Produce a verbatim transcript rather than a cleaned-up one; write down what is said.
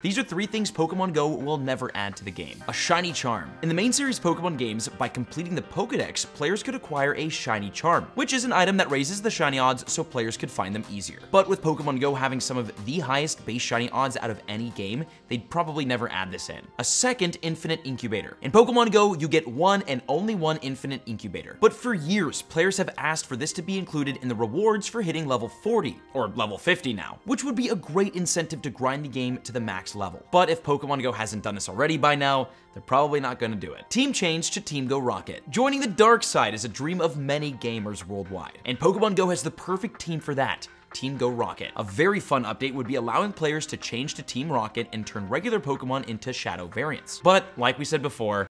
These are three things Pokemon Go will never add to the game. A shiny charm. In the main series Pokemon games, by completing the Pokédex, players could acquire a shiny charm, which is an item that raises the shiny odds so players could find them easier. But with Pokemon Go having some of the highest base shiny odds out of any game, they'd probably never add this in. A second infinite incubator. In Pokemon Go, you get one and only one infinite incubator. But for years, players have asked for this to be included in the rewards for hitting level forty, or level fifty now, which would be a great incentive to grind the game to the max level. But if Pokemon Go hasn't done this already by now, they're probably not going to do it. Team change to Team Go Rocket. Joining the dark side is a dream of many gamers worldwide, and Pokemon Go has the perfect team for that. Team Go Rocket. A very fun update would be allowing players to change to Team Rocket and turn regular Pokemon into shadow variants. But like we said before,